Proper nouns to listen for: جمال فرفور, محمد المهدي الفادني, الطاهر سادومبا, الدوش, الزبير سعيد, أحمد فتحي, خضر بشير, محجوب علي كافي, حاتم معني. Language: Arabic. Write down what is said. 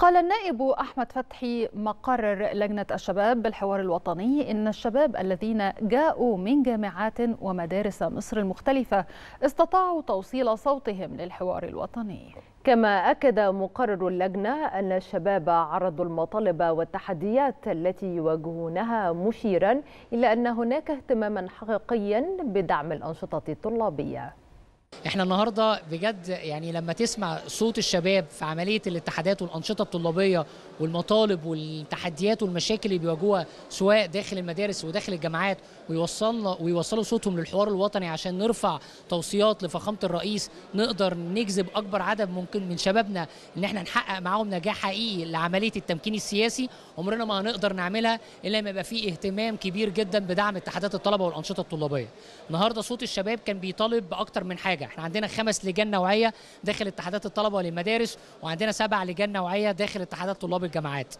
قال النائب أحمد فتحي مقرر لجنة الشباب بالحوار الوطني إن الشباب الذين جاءوا من جامعات ومدارس مصر المختلفة استطاعوا توصيل صوتهم للحوار الوطني. كما أكد مقرر اللجنة أن الشباب عرضوا المطالب والتحديات التي يواجهونها، مشيرا إلى أن هناك اهتماما حقيقيا بدعم الأنشطة الطلابية. احنا النهارده بجد يعني لما تسمع صوت الشباب في عمليه الاتحادات والانشطه الطلابيه والمطالب والتحديات والمشاكل اللي بيواجهوها سواء داخل المدارس وداخل الجامعات، ويوصلوا صوتهم للحوار الوطني عشان نرفع توصيات لفخامه الرئيس، نقدر نجذب اكبر عدد ممكن من شبابنا ان احنا نحقق معاهم نجاح حقيقي لعمليه التمكين السياسي. عمرنا ما هنقدر نعملها الا ما يبقى فيه اهتمام كبير جدا بدعم اتحادات الطلبه والانشطه الطلابيه. النهارده صوت الشباب كان بيطالب باكتر من حاجه. احنا عندنا 5 لجان نوعيه داخل اتحادات الطلبه والمدارس، وعندنا 7 لجان نوعيه داخل اتحادات طلاب الجامعات.